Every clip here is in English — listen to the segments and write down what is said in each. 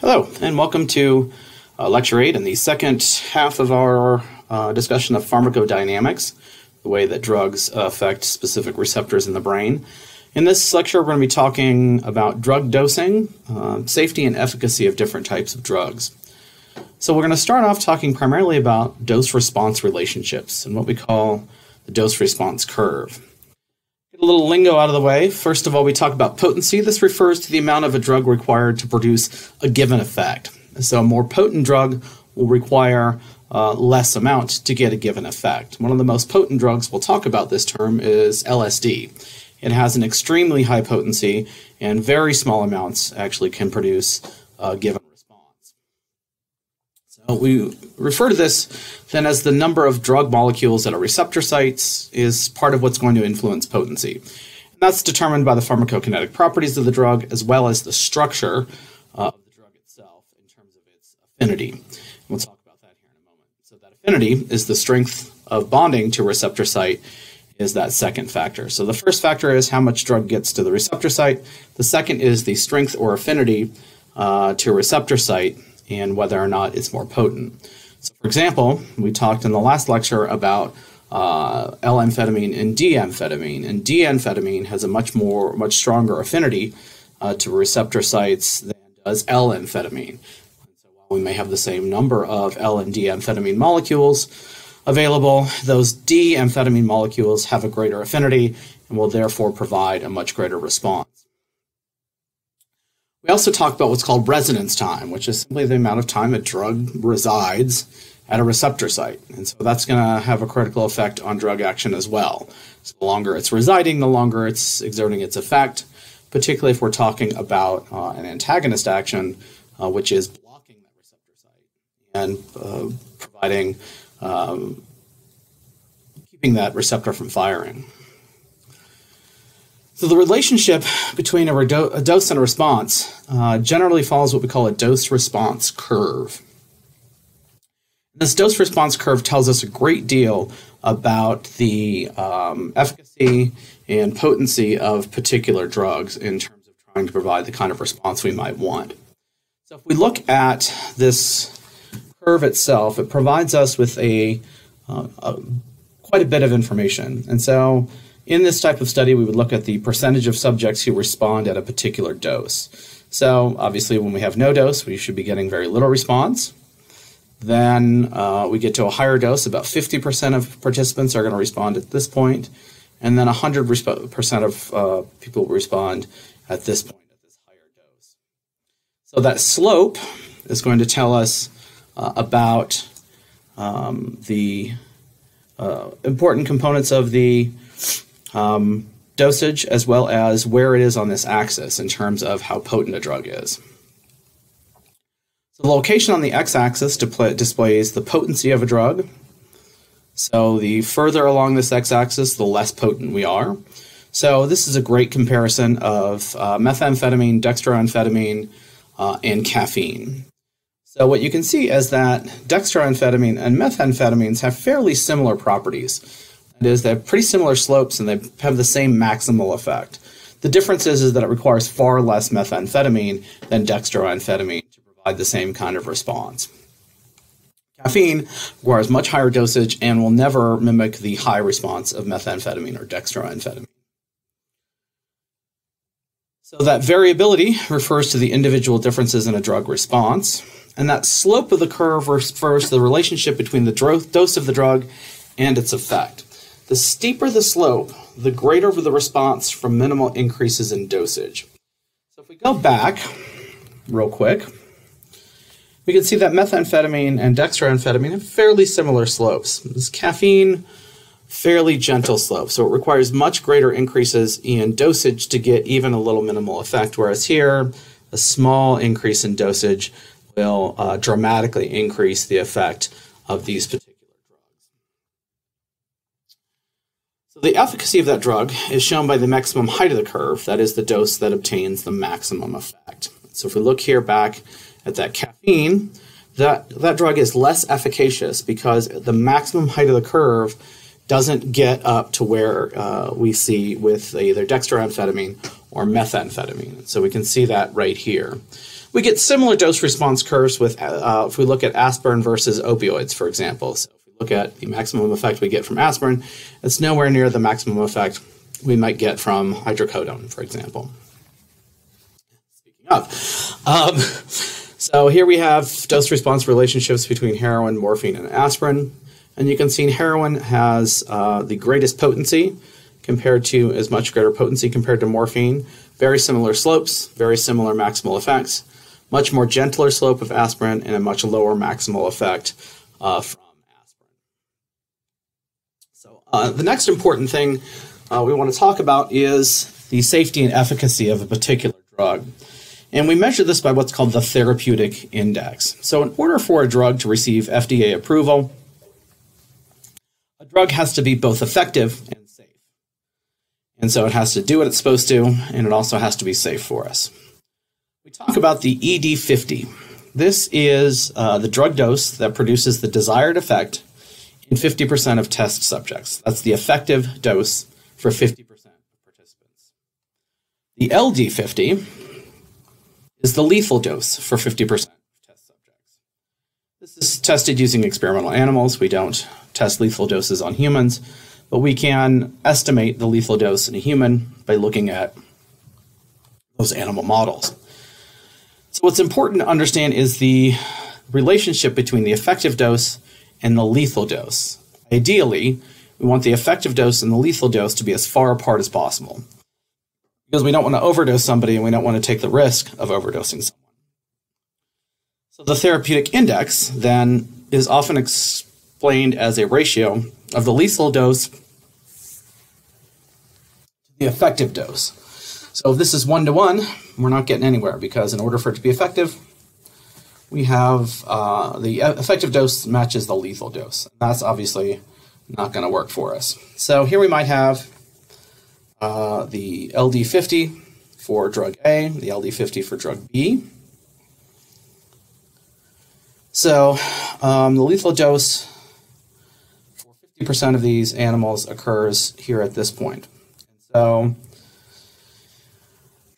Hello, and welcome to Lecture 8 and the second half of our discussion of pharmacodynamics, the way that drugs affect specific receptors in the brain. In this lecture, we're going to be talking about drug dosing, safety and efficacy of different types of drugs. So we're going to start off talking primarily about dose-response relationships and what we call the dose-response curve. A little lingo out of the way. First of all, we talk about potency. This refers to the amount of a drug required to produce a given effect. So a more potent drug will require less amount to get a given effect. One of the most potent drugs we'll talk about this term is LSD. It has an extremely high potency, and very small amounts actually can produce a given response. So we refer to this then as the number of drug molecules at our receptor sites is part of what's going to influence potency. And that's determined by the pharmacokinetic properties of the drug as well as the structure of the drug itself in terms of its affinity. And we'll talk about that here in a moment. So that affinity is the strength of bonding to a receptor site is that second factor. So the first factor is how much drug gets to the receptor site. The second is the strength or affinity to a receptor site and whether or not it's more potent. So for example, we talked in the last lecture about L-amphetamine and D-amphetamine, and D-amphetamine has a much stronger affinity to receptor sites than does L-amphetamine. So while we may have the same number of L and D-amphetamine molecules available, those D-amphetamine molecules have a greater affinity and will therefore provide a much greater response. We also talk about what's called residence time, which is simply the amount of time a drug resides at a receptor site. And so that's going to have a critical effect on drug action as well. So the longer it's residing, the longer it's exerting its effect, particularly if we're talking about an antagonist action, which is blocking that receptor site and providing, keeping that receptor from firing. So the relationship between a dose and a response generally follows what we call a dose-response curve. This dose-response curve tells us a great deal about the efficacy and potency of particular drugs in terms of trying to provide the kind of response we might want. So if we look at this curve itself, it provides us with quite a bit of information. And so in this type of study, we would look at the percentage of subjects who respond at a particular dose. So obviously, when we have no dose, we should be getting very little response. Then we get to a higher dose. About 50% of participants are going to respond at this point. And then 100% of people respond at this point, at this higher dose. So that slope is going to tell us about the important components of the dosage as well as where it is on this axis in terms of how potent a drug is. So the location on the x-axis displays the potency of a drug. So the further along this x-axis, the less potent we are. So this is a great comparison of methamphetamine, dextroamphetamine, and caffeine. So what you can see is that dextroamphetamine and methamphetamines have fairly similar properties. They have pretty similar slopes and they have the same maximal effect. The difference is that it requires far less methamphetamine than dextroamphetamine to provide the same kind of response. Caffeine requires much higher dosage and will never mimic the high response of methamphetamine or dextroamphetamine. So that variability refers to the individual differences in a drug response, and that slope of the curve refers to the relationship between the dose of the drug and its effect. The steeper the slope, the greater the response from minimal increases in dosage. So if we go back real quick, we can see that methamphetamine and dextroamphetamine have fairly similar slopes. This caffeine, fairly gentle slope. So it requires much greater increases in dosage to get even a little minimal effect, whereas here, a small increase in dosage will dramatically increase the effect of these particular. The efficacy of that drug is shown by the maximum height of the curve, that is the dose that obtains the maximum effect. So if we look here back at that caffeine, that drug is less efficacious because the maximum height of the curve doesn't get up to where we see with either dextroamphetamine or methamphetamine. So we can see that right here. We get similar dose response curves with if we look at aspirin versus opioids, for example. So if we look at the maximum effect we get from aspirin, it's nowhere near the maximum effect we might get from hydrocodone, for example. Speaking of, so here we have dose response relationships between heroin, morphine, and aspirin. And you can see heroin has the greatest potency compared to, is much greater potency compared to morphine. Very similar slopes, very similar maximal effects. Much more gentler slope of aspirin and a much lower maximal effect from aspirin. So the next important thing we want to talk about is the safety and efficacy of a particular drug. And we measure this by what's called the therapeutic index. So in order for a drug to receive FDA approval, a drug has to be both effective and safe. And so it has to do what it's supposed to, and it also has to be safe for us. We talk about the ED50. This is the drug dose that produces the desired effect in 50% of test subjects. That's the effective dose for 50% of participants. The LD50 is the lethal dose for 50% of test subjects. This is tested using experimental animals. We don't test lethal doses on humans, but we can estimate the lethal dose in a human by looking at those animal models. So what's important to understand is the relationship between the effective dose and the lethal dose. Ideally, we want the effective dose and the lethal dose to be as far apart as possible, because we don't want to overdose somebody and we don't want to take the risk of overdosing someone. So the therapeutic index then is often explained as a ratio of the lethal dose to the effective dose. So if this is 1-to-1, we're not getting anywhere, because in order for it to be effective, we have the effective dose matches the lethal dose. And that's obviously not going to work for us. So here we might have the LD50 for drug A, the LD50 for drug B. So the lethal dose for 50% of these animals occurs here at this point. So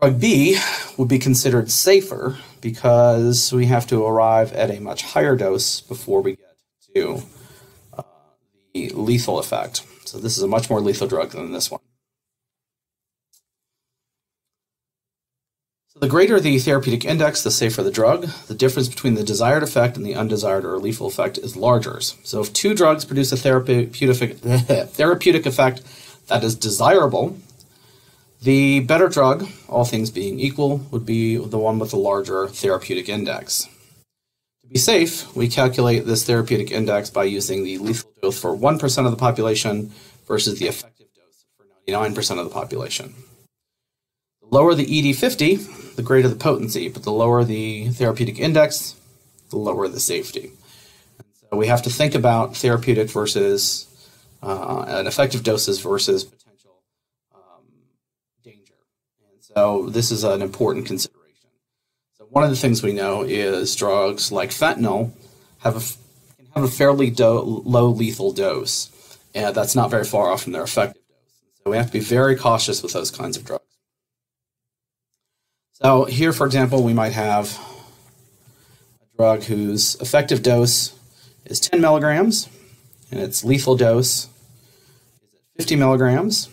drug B would be considered safer because we have to arrive at a much higher dose before we get to the lethal effect. So this is a much more lethal drug than this one. The greater the therapeutic index, the safer the drug. The difference between the desired effect and the undesired or lethal effect is larger. So if two drugs produce a therapeutic effect that is desirable, the better drug, all things being equal, would be the one with the larger therapeutic index. To be safe, we calculate this therapeutic index by using the lethal dose for 1% of the population versus the effective dose for 99% of the population. The lower the ED50, the greater the potency, but the lower the therapeutic index, the lower the safety. And so we have to think about therapeutic versus and effective doses versus potential danger. And so this is an important consideration. So one of the things we know is drugs like fentanyl can have a fairly low lethal dose, and that's not very far off from their effective dose. And so we have to be very cautious with those kinds of drugs. So here, for example, we might have a drug whose effective dose is 10 milligrams, and its lethal dose is 50 milligrams.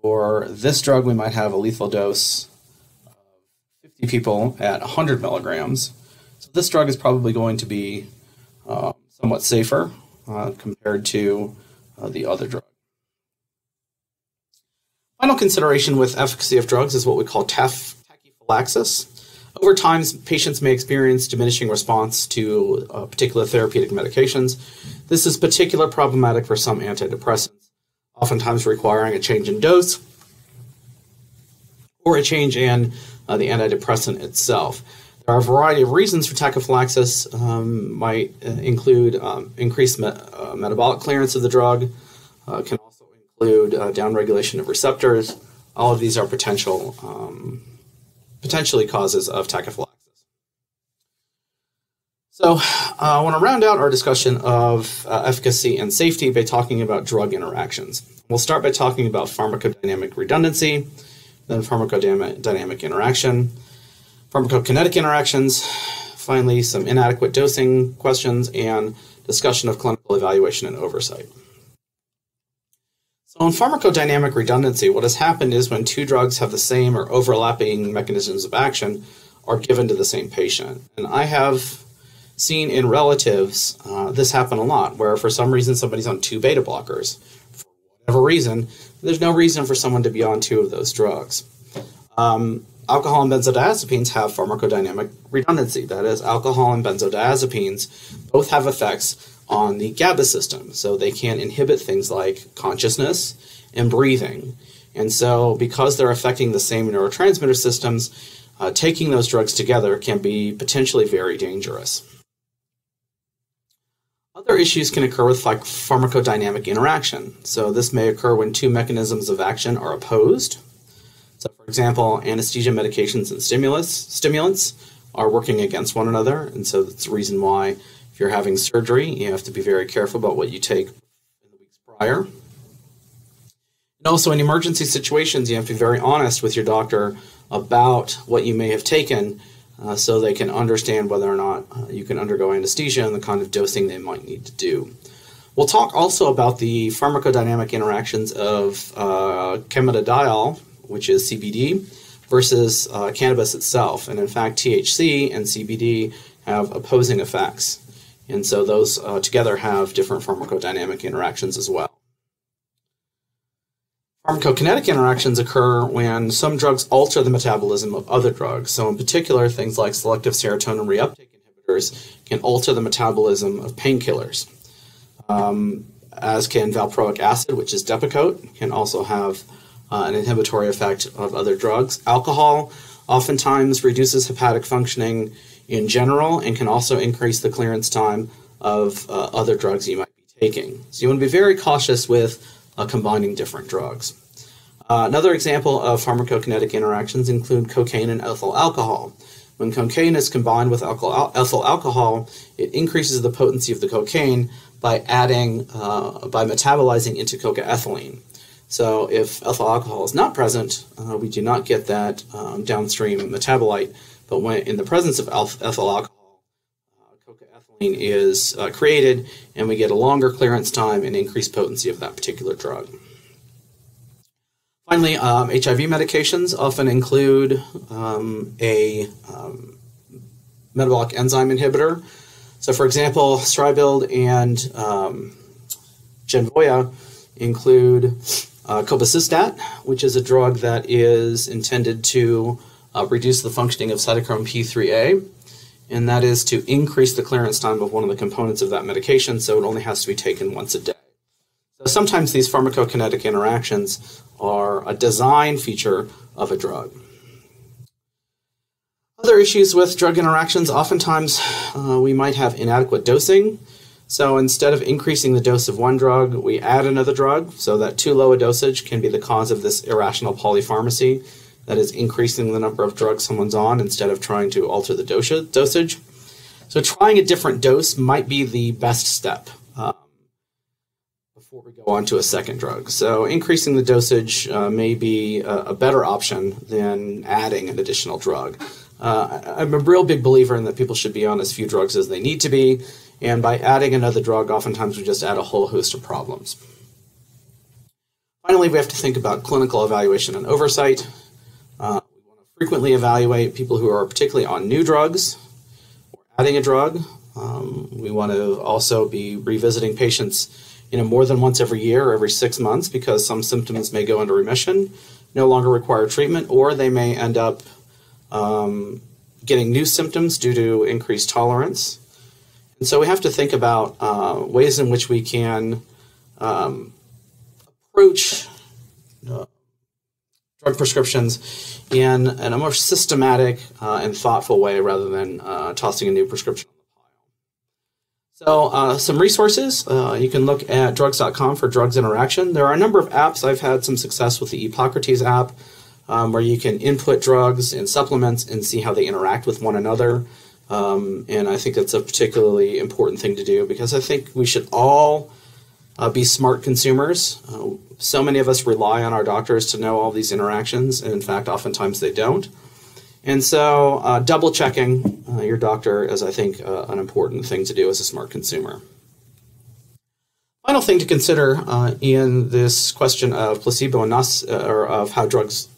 Or this drug, we might have a lethal dose of 50 people at 100 milligrams. So this drug is probably going to be somewhat safer compared to the other drug. Final consideration with efficacy of drugs is what we call tachyphylaxis. Over time, patients may experience diminishing response to particular therapeutic medications. This is particularly problematic for some antidepressants, oftentimes requiring a change in dose or a change in the antidepressant itself. There are a variety of reasons for tachyphylaxis. Might include increased metabolic clearance of the drug, can downregulation of receptors. All of these are potential, potentially causes of tachyphylaxis. So I want to round out our discussion of efficacy and safety by talking about drug interactions. We'll start by talking about pharmacodynamic redundancy, then pharmacodynamic interaction. pharmacokinetic interactions, finally some inadequate dosing questions, and discussion of clinical evaluation and oversight. So in pharmacodynamic redundancy, what has happened is when two drugs have the same or overlapping mechanisms of action are given to the same patient. And I have seen in relatives this happen a lot, where for some reason somebody's on two beta blockers. For whatever reason, there's no reason for someone to be on two of those drugs. Alcohol and benzodiazepines have pharmacodynamic redundancy. That is, alcohol and benzodiazepines both have effects on the GABA system. So they can inhibit things like consciousness and breathing. And so because they're affecting the same neurotransmitter systems, taking those drugs together can be potentially very dangerous. Other issues can occur with pharmacodynamic interaction. So this may occur when two mechanisms of action are opposed. So for example, anesthesia medications and stimulants are working against one another, and so that's the reason why if you're having surgery, you have to be very careful about what you take in the weeks prior. And also in emergency situations, you have to be very honest with your doctor about what you may have taken so they can understand whether or not you can undergo anesthesia and the kind of dosing they might need to do. We'll talk also about the pharmacodynamic interactions of chemodiol, which is CBD, versus cannabis itself. And in fact, THC and CBD have opposing effects. And so those together have different pharmacodynamic interactions as well. Pharmacokinetic interactions occur when some drugs alter the metabolism of other drugs. So in particular, things like selective serotonin reuptake inhibitors can alter the metabolism of painkillers, as can valproic acid, which is Depakote, can also have an inhibitory effect of other drugs. Alcohol oftentimes reduces hepatic functioning in general and can also increase the clearance time of other drugs you might be taking. So you want to be very cautious with combining different drugs. Another example of pharmacokinetic interactions include cocaine and ethyl alcohol. When cocaine is combined with ethyl alcohol, it increases the potency of the cocaine by adding, by metabolizing into cocaethylene. So if ethyl alcohol is not present, we do not get that downstream metabolite. But when in the presence of ethyl alcohol, cocaethylene is created, and we get a longer clearance time and increased potency of that particular drug. Finally, HIV medications often include a metabolic enzyme inhibitor. So for example, Stribild and Genvoya include Cobicistat, which is a drug that is intended to reduce the functioning of cytochrome P3A, and that is to increase the clearance time of one of the components of that medication, so it only has to be taken once a day. So sometimes these pharmacokinetic interactions are a design feature of a drug. Other issues with drug interactions, oftentimes we might have inadequate dosing. So instead of increasing the dose of one drug, we add another drug, so that too low a dosage can be the cause of this irrational polypharmacy, that is increasing the number of drugs someone's on instead of trying to alter the dosage. So trying a different dose might be the best step before we go on to a second drug. So increasing the dosage may be a better option than adding an additional drug. I'm a real big believer in that people should be on as few drugs as they need to be, and by adding another drug, oftentimes we just add a whole host of problems. Finally, we have to think about clinical evaluation and oversight. We want to frequently evaluate people who are particularly on new drugs or adding a drug. We want to also be revisiting patients more than once every year or every 6 months, because some symptoms may go into remission, no longer require treatment, or they may end up getting new symptoms due to increased tolerance. And so we have to think about ways in which we can approach drug prescriptions in a more systematic and thoughtful way, rather than tossing a new prescription on the pile. So some resources, you can look at drugs.com for drugs interaction. There are a number of apps. I've had some success with the Epocrates app, where you can input drugs and supplements and see how they interact with one another. And I think that's a particularly important thing to do, because I think we should all be smart consumers. So many of us rely on our doctors to know all these interactions, and in fact, oftentimes they don't. And so double checking your doctor is, I think, an important thing to do as a smart consumer. Final thing to consider in this question of placebo and nos, or of how drugs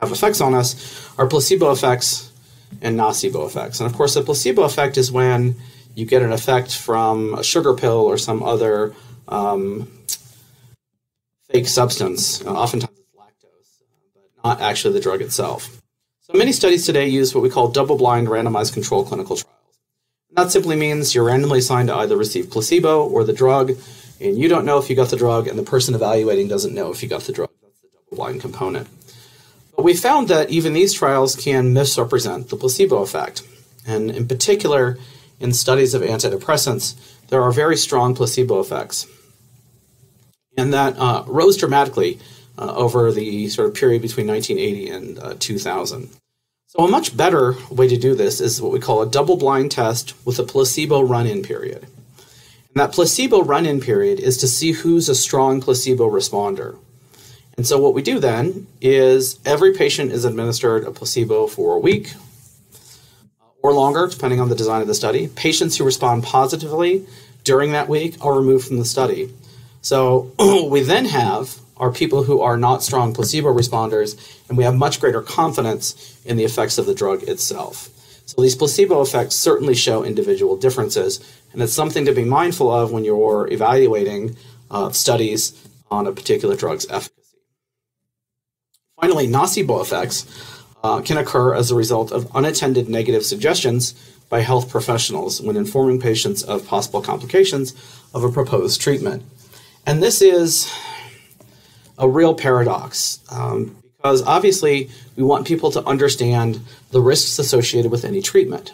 have effects on us, are placebo effects and nocebo effects. And of course, a placebo effect is when you get an effect from a sugar pill or some other fake substance, oftentimes it's lactose, but not actually the drug itself. So many studies today use what we call double-blind randomized control clinical trials. And that simply means you're randomly assigned to either receive placebo or the drug, and you don't know if you got the drug, and the person evaluating doesn't know if you got the drug. That's the double-blind component. But we found that even these trials can misrepresent the placebo effect. And in particular, in studies of antidepressants, there are very strong placebo effects. And that rose dramatically over the sort of period between 1980 and 2000. So a much better way to do this is what we call a double-blind test with a placebo run-in period. And that placebo run-in period is to see who's a strong placebo responder. And so what we do then is every patient is administered a placebo for a week or longer, depending on the design of the study. Patients who respond positively during that week are removed from the study. So we then have our people who are not strong placebo responders, and we have much greater confidence in the effects of the drug itself. So these placebo effects certainly show individual differences, and it's something to be mindful of when you're evaluating studies on a particular drug's efficacy. Finally, nocebo effects can occur as a result of unattended negative suggestions by health professionals when informing patients of possible complications of a proposed treatment. And this is a real paradox because obviously we want people to understand the risks associated with any treatment.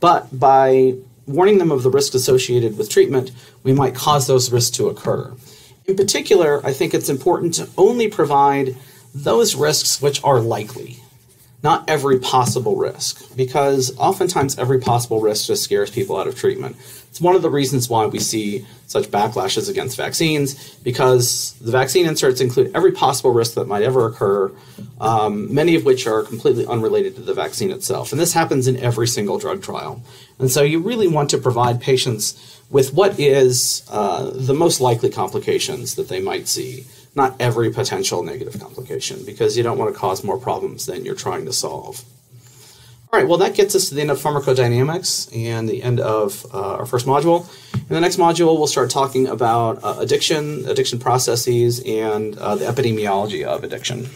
But by warning them of the risks associated with treatment, we might cause those risks to occur. In particular, I think it's important to only provide those risks which are likely, not every possible risk, because oftentimes every possible risk just scares people out of treatment. It's one of the reasons why we see such backlashes against vaccines, because the vaccine inserts include every possible risk that might ever occur, many of which are completely unrelated to the vaccine itself. And this happens in every single drug trial. And so you really want to provide patients with what is the most likely complications that they might see, not every potential negative complication, because you don't want to cause more problems than you're trying to solve. All right, well, that gets us to the end of pharmacodynamics and the end of our first module. In the next module, we'll start talking about addiction processes, and the epidemiology of addiction.